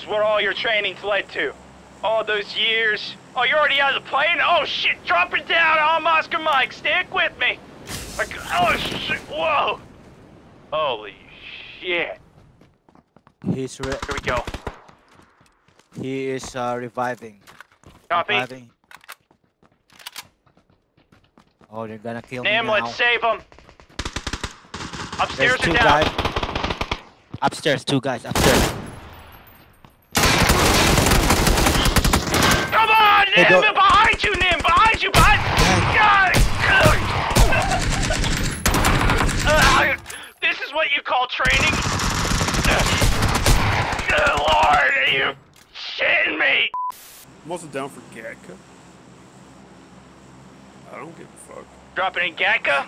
That's where all your training's led to. All those years. Oh, you're already out of the plane? Oh, shit, drop it down. I'm Oscar Mike. Stick with me. Like, oh, shit, whoa. Holy shit. Here we go. He is reviving. Copy. Reviving. Oh, they're gonna kill Nam, me now. Let's save him. Upstairs or down? Guys. Upstairs, two guys, upstairs. Come on, Nam! Hey, behind you, Nam! Behind you, behind you! This is what you call training? Good lord, are you shitting me? I wasn't down for Gatka. I don't give a fuck. Dropping in Gatka?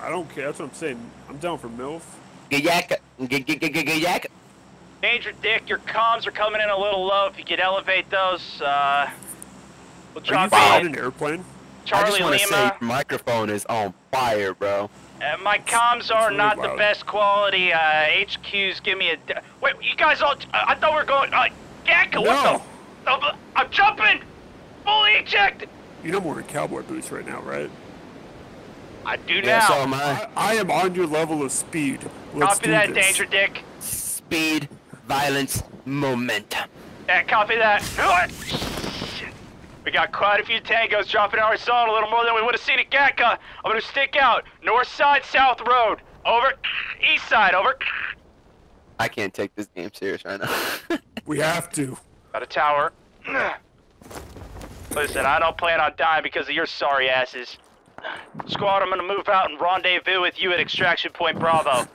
I don't care, that's what I'm saying. I'm down for MILF. Gatka. Gatka. Major Dick, your comms are coming in a little low. If you could elevate those, we'll drop in an airplane. Charlie Lima. I just want to say, microphone is on fire, bro. My comms are really not loud. The best quality. HQs, give me a. Wait, you guys all. I thought we were going. Gatka, no. What the? I'm jumping! Fully ejected! You know, we're in cowboy boots right now, right? I do now. Yeah, so am I am on your level of speed. Let's copy that, this. Danger Dick. Speed, violence, momentum. Yeah, copy that. We got quite a few tangos dropping horizontal, a little more than we would have seen at Gatka. I'm gonna stick out. North side, south road. Over. East side, over. I can't take this game serious right now. We have to. Got a tower. Listen, I don't plan on dying because of your sorry asses. Squad, I'm gonna move out and rendezvous with you at Extraction Point Bravo.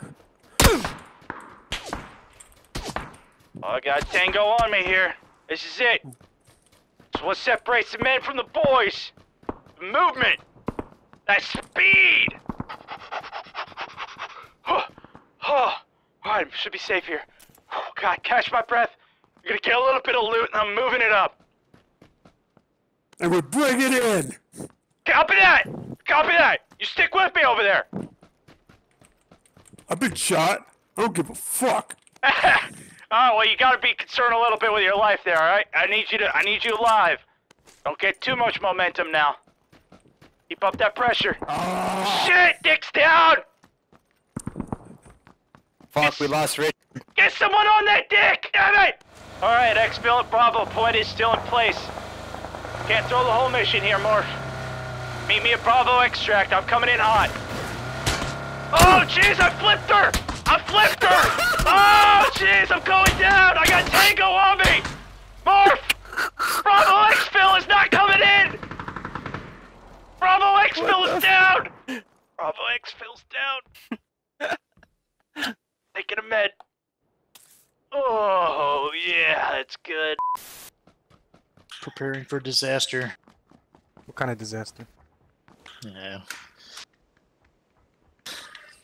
I got tango on me here. This is it. It's what separates the men from the boys. The movement. That speed. Alright, should be safe here. Oh, God, catch my breath. I'm gonna get a little bit of loot and I'm moving it up. And we're bringing it in! Copy that! Copy that! You stick with me over there! I've been shot. I don't give a fuck. Alright, well you gotta be concerned a little bit with your life there, alright? I need you alive. Don't get too much momentum now. Keep up that pressure. Shit, Dick's down! Fuck, we lost Rick. Get someone on that Dick! Damn it! Alright, X-Billet Bravo, point is still in place. Can't throw the whole mission here, Morph. Meet me at Bravo Extract. I'm coming in hot. Oh, jeez, I flipped her! I flipped her! Oh, jeez, I'm going down! I got tango on me! Morph! Bravo Exfil is not coming in! Bravo Exfil is down! Bravo Exfil's down. Taking a med. Oh, yeah, that's good. Preparing for disaster. What kind of disaster? Yeah.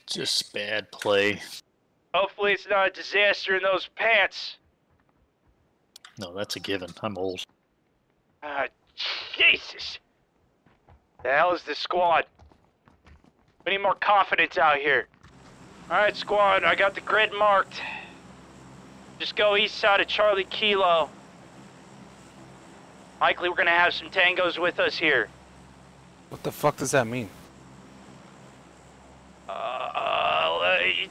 Just bad play. Hopefully it's not a disaster in those pants. No, that's a given. I'm old. Jesus! The hell is this squad? We need more confidence out here. Alright, squad, I got the grid marked. Just go east side of Charlie Kilo. Likely we're gonna have some tangos with us here. What the fuck does that mean?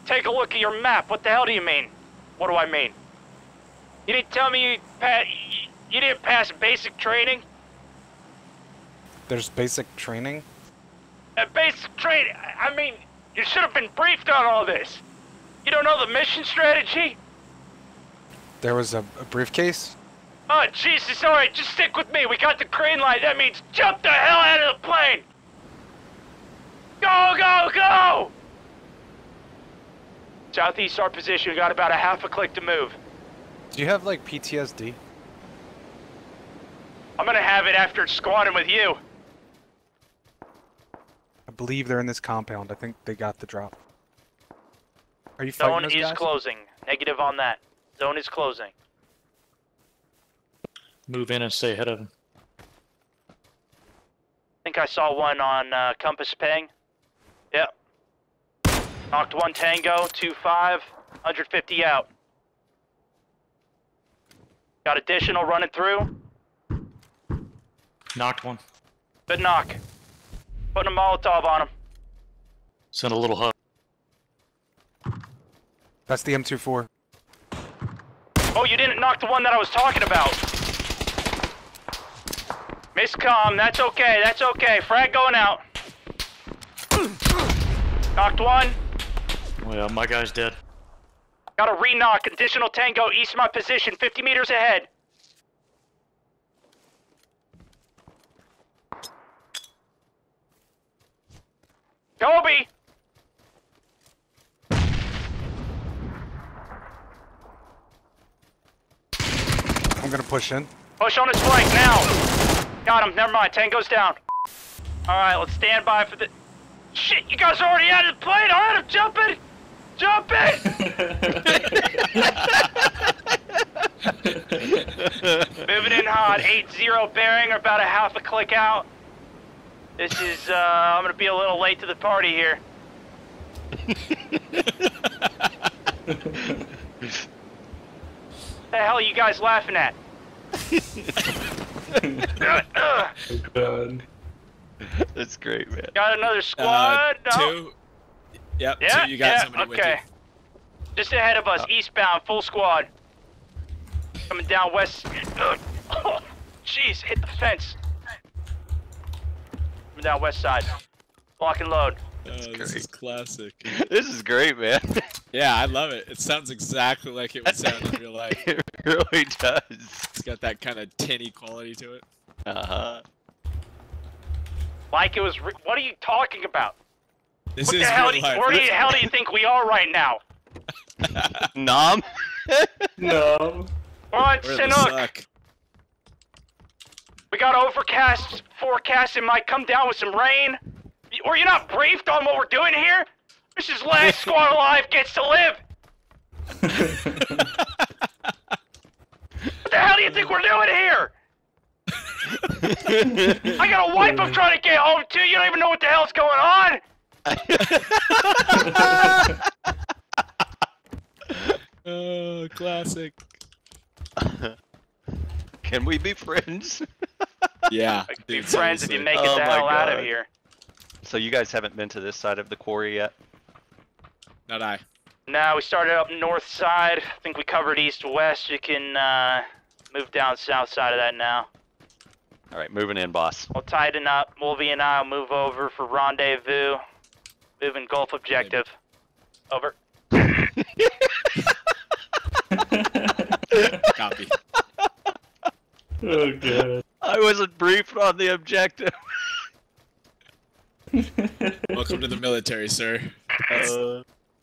Take a look at your map. What the hell do you mean? What do I mean? You didn't tell me you didn't pass basic training? There's basic training? Basic training? I mean, you should have been briefed on all this. You don't know the mission strategy? There was a briefcase? Oh, Jesus, alright, just stick with me. We got the green light. That means jump the hell out of the plane! Go, go, go! Southeast, our position. We got about a half a click to move. Do you have, like, PTSD? I'm gonna have it after squatting with you. I believe they're in this compound. I think they got the drop. Are you fighting those guys? Zone is closing. Negative on that. Zone is closing. Move in and stay ahead of him. I think I saw one on Compass Pang. Yep. Knocked one tango, 2-5, 150 out. Got additional running through. Knocked one. Good knock. Putting a Molotov on him. Send a little hug. That's the M24. Oh, you didn't knock the one that I was talking about. Miscom, that's okay, that's okay. Frag going out. Knocked one. Well, my guy's dead. Got a re-knock, additional Tango east of my position, 50 meters ahead. Kobe! I'm gonna push in. Push on his flank now! Got him, never mind, Tango's down. Alright, let's stand by for the... Shit, you guys are already out of the plane! Alright, I'm jumping! Moving in hot, 8-0 bearing, or about a half a click out. This is, I'm gonna be a little late to the party here. What the hell are you guys laughing at? God. That's great, man. Got another squad? No. Two? Yep, yeah, two, you got somebody okay. With you. Just ahead of us, eastbound, full squad. Coming down west. Oh, jeez, hit the fence. Down west side. Lock and load. This is classic. This is great, man. Yeah, I love it. It sounds exactly like it would sound in real life. It really does. It's got that kind of tinny quality to it. Uh-huh. Like it was... What are you talking about? This what is the hell real life. Where the hell do you think we are right now? Nom? No. We're on Chinook. We got overcast forecast. It might come down with some rain. Were you not briefed on what we're doing here? This is last squad alive gets to live. What the hell do you think we're doing here? I got a wipe I'm trying to get home to. You don't even know what the hell's going on. Oh, classic. Can we be friends? Yeah. We can be friends if you make it the hell out of here. So you guys haven't been to this side of the quarry yet? Not I. No, we started up north side. I think we covered east west. You can move down south side of that now. All right, moving in, boss. We'll tighten up. Mulvey and I will move over for rendezvous. Moving Gulf objective. Over. Copy. Oh, God. I wasn't briefed on the objective. Welcome to the military, sir.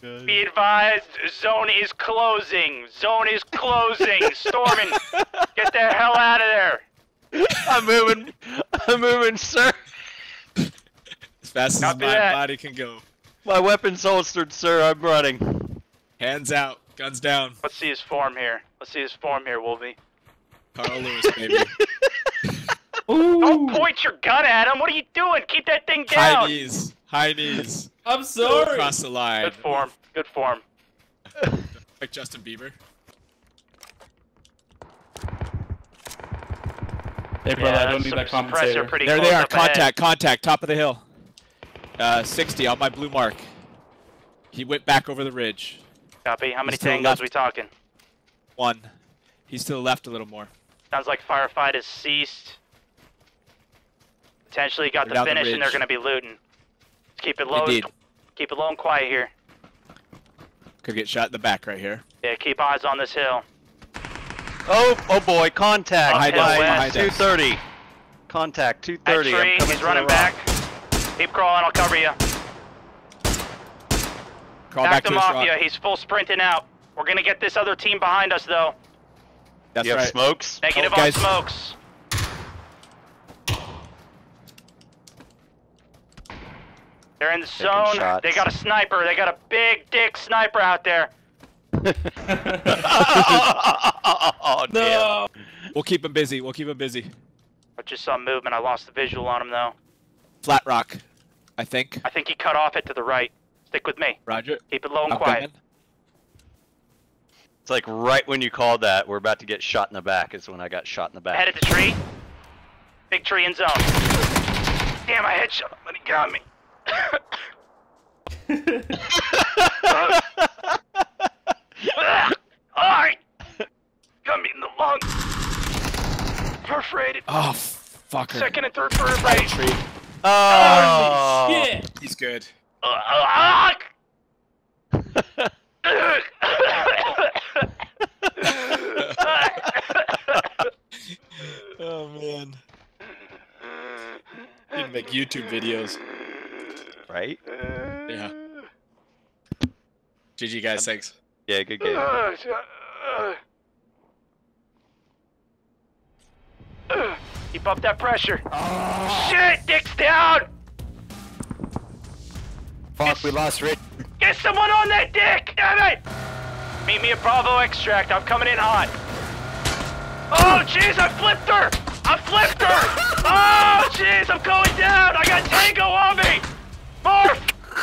Be advised, zone is closing. Zone is closing. Storming, get the hell out of there. I'm moving, sir. As fast as my body can go. My weapon's holstered, sir. I'm running. Hands out, guns down. Let's see his form here. Let's see his form here, Wolvie. Carl Lewis, baby. Don't point your gun at him. What are you doing? Keep that thing down. High knees. High knees. I'm sorry. Go across the line. Good form. Good form. Like Justin Bieber. Hey, brother, I don't need that compensator. There they are. Contact. Ahead. Contact. Top of the hill. 60 on my blue mark. He went back over the ridge. Copy. How many tangos we talking? One. He's to the left a little more. Sounds like firefight has ceased. Potentially got the finish, and they're going to be looting. Let's keep it low. Indeed. Keep it low and quiet here. Could get shot in the back right here. Yeah, keep eyes on this hill. Oh, oh boy! Contact. Behind 230. Contact 230. That tree. He's running back. Keep crawling. I'll cover you. Crawl back to this rock. Knocked him off you. He's full sprinting out. We're going to get this other team behind us though. That's right. Smokes? Negative on smokes. They're in the zone. They got a sniper. They got a big dick sniper out there. Oh, no. We'll keep him busy. We'll keep him busy. I just saw movement. I lost the visual on him, though. Flat rock, I think. I think he cut off it to the right. Stick with me. Roger. Keep it low and quiet. It's like right when you called that, we're about to get shot in the back is when I got shot in the back. Head at the tree. Big tree in zone. Damn, I headshot him, but he got me. Alright! Got me in the lung. Perforated. Oh, fucker. Second and third perforated. Tree. Oh, shit. He's good. Oh, man. You can make YouTube videos. Right? Yeah. GG, guys. Thanks. Yeah, good game. Keep up that pressure. Oh. Shit, Dick's down! Fuck, we lost Rick. Get someone on that Dick! Damn it! Meet me at Bravo Extract. I'm coming in hot. Oh, jeez, I flipped her!